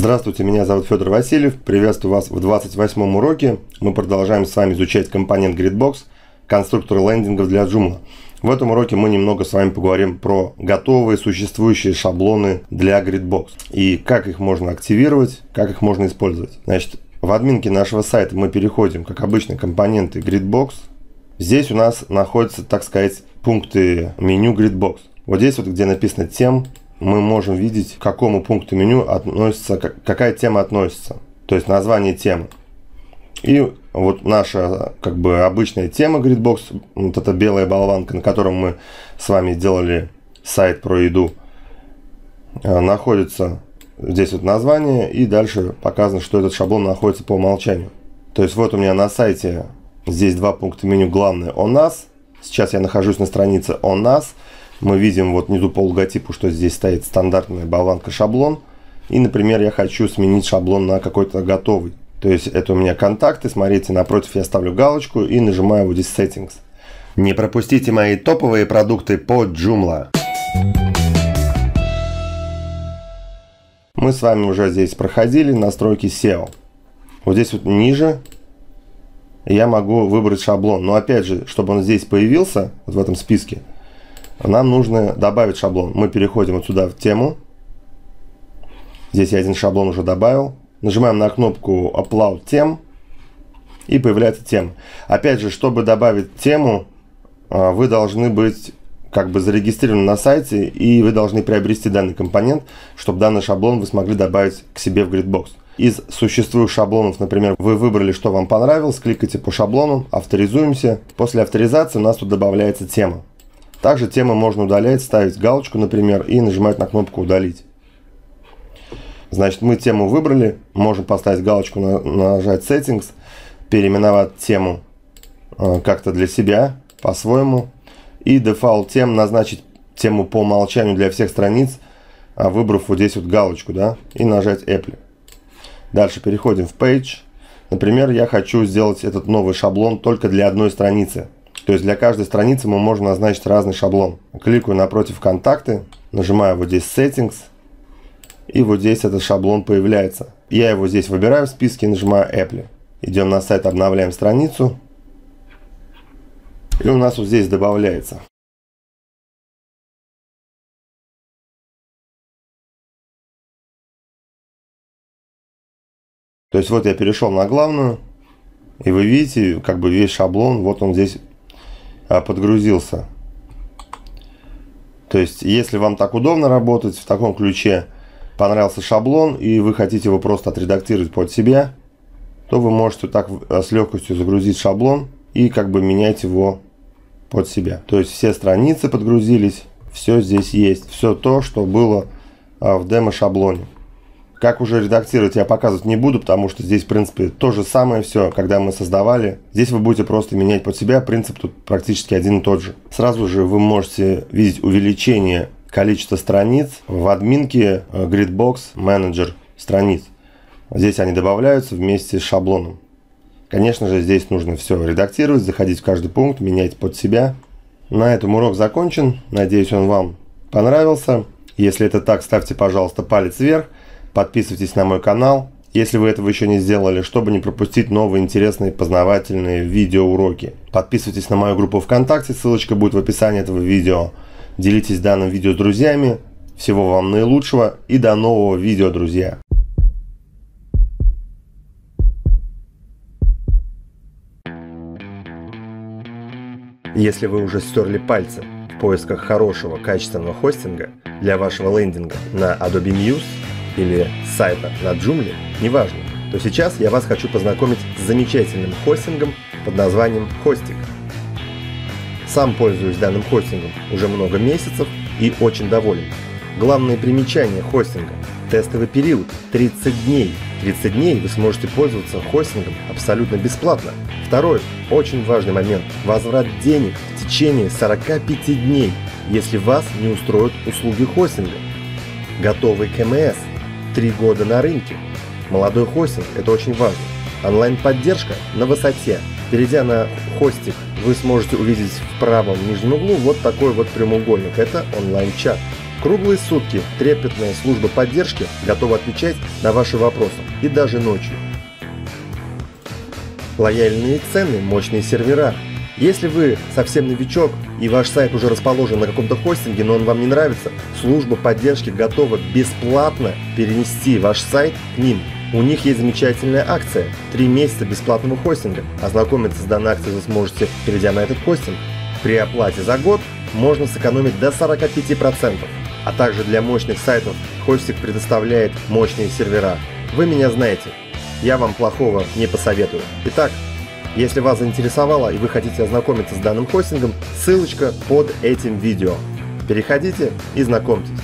Здравствуйте, меня зовут Федор Васильев. Приветствую вас в 28-м уроке. Мы продолжаем с вами изучать компонент Gridbox, конструктор лендингов для Joomla. В этом уроке мы немного с вами поговорим про готовые существующие шаблоны для Gridbox и как их можно активировать, как их можно использовать. Значит, в админке нашего сайта мы переходим, как обычно, компоненты Gridbox. Здесь у нас находятся, так сказать, пункты меню Gridbox. Вот здесь вот, где написано «Тем», мы можем видеть, к какому пункту меню относится, какая тема относится. То есть название темы. И вот наша, как бы, обычная тема Gridbox, вот эта белая болванка, на котором мы с вами делали сайт про еду, находится здесь вот название, и дальше показано, что этот шаблон находится по умолчанию. То есть вот у меня на сайте здесь два пункта меню, главное «О нас». Сейчас я нахожусь на странице «О нас». Мы видим вот внизу по логотипу, что здесь стоит стандартная болванка шаблон. И, например, я хочу сменить шаблон на какой-то готовый. То есть это у меня контакты. Смотрите, напротив я ставлю галочку и нажимаю вот здесь Settings. Не пропустите мои топовые продукты по Joomla. Мы с вами уже здесь проходили настройки SEO. Вот здесь вот ниже я могу выбрать шаблон. Но опять же, чтобы он здесь появился, вот в этом списке, нам нужно добавить шаблон. Мы переходим вот сюда в тему. Здесь я один шаблон уже добавил. Нажимаем на кнопку Upload тем, и появляется тема. Опять же, чтобы добавить тему, вы должны быть как бы зарегистрированы на сайте, и вы должны приобрести данный компонент, чтобы данный шаблон вы смогли добавить к себе в Gridbox. Из существующих шаблонов, например, вы выбрали, что вам понравилось, кликайте по шаблону, авторизуемся. После авторизации у нас тут добавляется тема. Также темы можно удалять, ставить галочку, например, и нажимать на кнопку «Удалить». Значит, мы тему выбрали, можем поставить галочку, нажать «Settings», переименовать тему как-то для себя, по-своему. И «Default тем» назначить тему по умолчанию для всех страниц, выбрав вот здесь вот галочку, да, и нажать «Apply». Дальше переходим в «Page». Например, я хочу сделать этот новый шаблон только для одной страницы. То есть для каждой страницы мы можем назначить разный шаблон. Кликаю напротив «Контакты», нажимаю вот здесь «Settings», и вот здесь этот шаблон появляется. Я его здесь выбираю в списке и нажимаю «Apply». Идем на сайт, обновляем страницу. И у нас вот здесь добавляется. То есть вот я перешел на главную, и вы видите, как бы весь шаблон, вот он здесь подгрузился. То есть, если вам так удобно работать в таком ключе, понравился шаблон и вы хотите его просто отредактировать под себя, то вы можете так с легкостью загрузить шаблон и как бы менять его под себя. То есть все страницы подгрузились, все здесь есть, все то, что было в демо-шаблоне. Как уже редактировать, я показывать не буду, потому что здесь, в принципе, то же самое все, когда мы создавали. Здесь вы будете просто менять под себя, принцип тут практически один и тот же. Сразу же вы можете видеть увеличение количества страниц в админке Gridbox Manager страниц. Здесь они добавляются вместе с шаблоном. Конечно же, здесь нужно все редактировать, заходить в каждый пункт, менять под себя. На этом урок закончен. Надеюсь, он вам понравился. Если это так, ставьте, пожалуйста, палец вверх. Подписывайтесь на мой канал, если вы этого еще не сделали, чтобы не пропустить новые интересные познавательные видеоуроки. Подписывайтесь на мою группу ВКонтакте, ссылочка будет в описании этого видео. Делитесь данным видео с друзьями. Всего вам наилучшего и до нового видео, друзья! Если вы уже стерли пальцы в поисках хорошего, качественного хостинга для вашего лендинга на Adobe News, или сайта на Joomla, неважно, то сейчас я вас хочу познакомить с замечательным хостингом под названием Хостик. Сам пользуюсь данным хостингом уже много месяцев и очень доволен. Главное примечание хостинга – тестовый период 30 дней. 30 дней вы сможете пользоваться хостингом абсолютно бесплатно. Второй очень важный момент – возврат денег в течение 45 дней, если вас не устроят услуги хостинга. Готовый КМС. 3 года на рынке. Молодой хостинг – это очень важно. Онлайн-поддержка на высоте. Перейдя на Хостик, вы сможете увидеть в правом нижнем углу вот такой вот прямоугольник. Это онлайн-чат. Круглые сутки трепетная служба поддержки готова отвечать на ваши вопросы, и даже ночью. Лояльные цены, мощные сервера. Если вы совсем новичок и ваш сайт уже расположен на каком-то хостинге, но он вам не нравится, служба поддержки готова бесплатно перенести ваш сайт к ним. У них есть замечательная акция – 3 месяца бесплатного хостинга. Ознакомиться с данной акцией вы сможете, перейдя на этот хостинг. При оплате за год можно сэкономить до 45%. А также для мощных сайтов Хостик предоставляет мощные сервера. Вы меня знаете, я вам плохого не посоветую. Итак, если вас заинтересовало и вы хотите ознакомиться с данным хостингом, ссылочка под этим видео. Переходите и знакомьтесь.